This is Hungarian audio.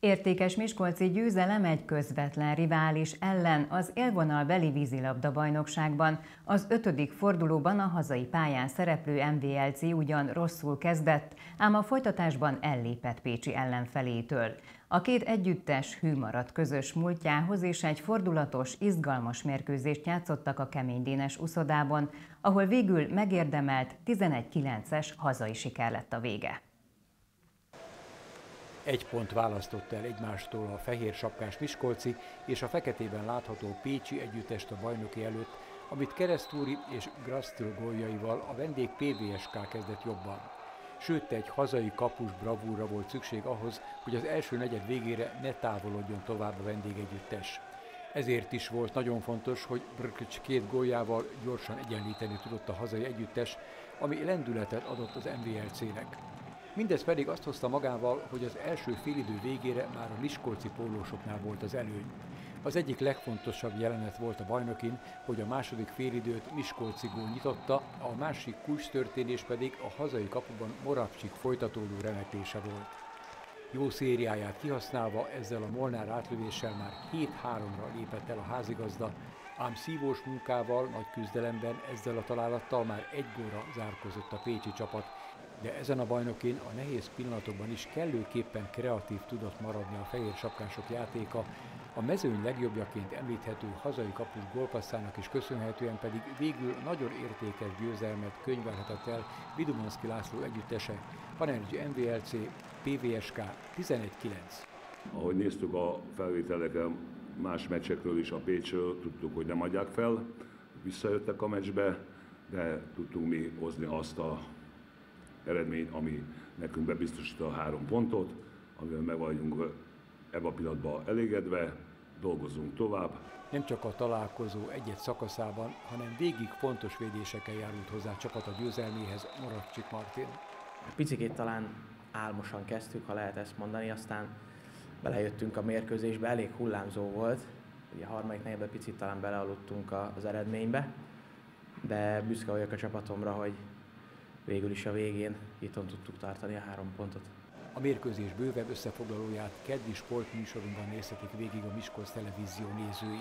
Értékes miskolci győzelem egy közvetlen rivális ellen az élvonalbeli vízilabda-bajnokságban. Az 5. fordulóban a hazai pályán szereplő MVLC ugyan rosszul kezdett, ám a folytatásban ellépett pécsi ellenfelétől. A két együttes hű maradt közös múltjához, és egy fordulatos, izgalmas mérkőzést játszottak a keménydénes uszodában, ahol végül megérdemelt 11-9-es hazai siker lett a vége. Egy pont választott el egymástól a fehér sapkás miskolci és a feketében látható pécsi együttest a bajnoki előtt, amit Keresztúri és Grasztil góljaival a vendég PVSK kezdett jobban. Sőt, egy hazai kapus bravúra volt szükség ahhoz, hogy az első negyed végére ne távolodjon tovább a vendégegyüttes. Ezért is volt nagyon fontos, hogy Brkics két góljával gyorsan egyenlíteni tudott a hazai együttes, ami lendületet adott az MVLC-nek. Mindez pedig azt hozta magával, hogy az első félidő végére már a miskolci pólósoknál volt az előny. Az egyik legfontosabb jelenet volt a bajnokin, hogy a második félidőt miskolci gól nyitotta, a másik kulcstörténés pedig a hazai kapuban Moravcsik folytatódó remetése volt. Jó szériáját kihasználva ezzel a Molnár átlövéssel már 7-3-ra lépett el a házigazda, ám szívós munkával, nagy küzdelemben ezzel a találattal már 1 gólra zárkozott a pécsi csapat, de ezen a bajnokin a nehéz pillanatokban is kellőképpen kreatív tudott maradni a fehér sapkások játéka, a mezőny legjobbjaként említhető hazai kapus gólpasszának is köszönhetően pedig végül nagyon értékes győzelmet könyvelhetett el Vidumonszki László együttese, PannErgy-MVLC, PVSK 11-9. Ahogy néztük a felvételeken más meccsekről is a Pécsről, tudtuk, hogy nem adják fel, visszajöttek a meccsbe, de tudtunk mi hozni azt a eredmény, ami nekünk bebiztosít a 3 pontot, amivel meg vagyunk ebben a pillanatban elégedve, dolgozunk tovább. Nem csak a találkozó egy-egy szakaszában, hanem végig fontos védésekkel járult hozzá a csapat a győzelméhez Marocsi Martin. Picikét talán álmosan kezdtük, ha lehet ezt mondani, aztán belejöttünk a mérkőzésbe, elég hullámzó volt. Ugye a harmadik negyedben picit talán belealudtunk az eredménybe, de büszke vagyok a csapatomra, hogy végül is a végén itthon tudtuk tartani a 3 pontot. A mérkőzés bővebb összefoglalóját keddi sportműsorunkban nézhetik végig a Miskolc Televízió nézői.